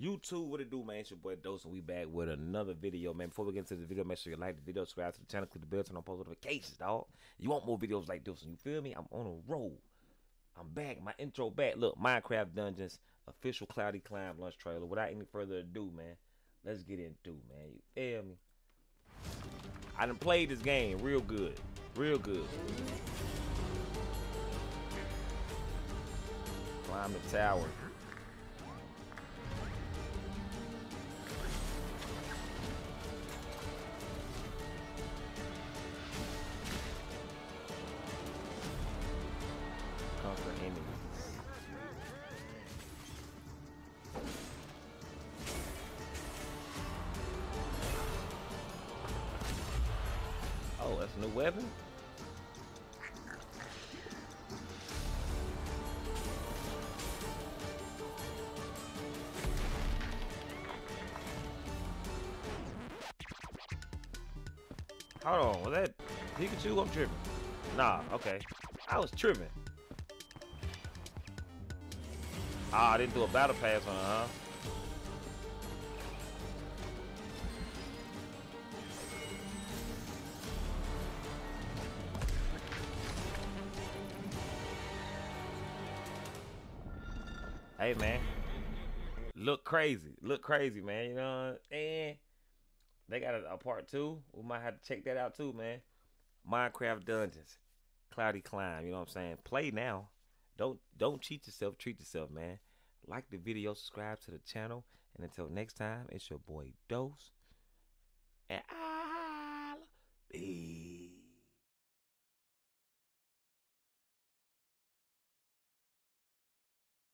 YouTube, what it do, man? It's your boy Dawson. We back with another video, man. Before we get into the video, make sure you like the video, subscribe to the channel, click the bell, turn on post notifications, dog. You want more videos like this one, you feel me? I'm on a roll. I'm back. My intro back. Look, Minecraft Dungeons, official Cloudy Climb lunch trailer. Without any further ado, man, let's get into, man. You feel me? I done played this game real good. Real good. Climb the tower. Conquer enemies. Oh, that's a new weapon? Hold on, was that Pikachu? I'm tripping. Nah, okay. I was tripping. Ah, I didn't do a battle pass on her, huh? Hey, man. Look crazy, man. You know what I'm saying? They got a part 2. We might have to check that out too, man. Minecraft Dungeons, Cloudy Climb. You know what I'm saying? Play now. Don't cheat yourself, treat yourself, man. Like the video, subscribe to the channel, and until next time, it's your boy Dose, and I'll be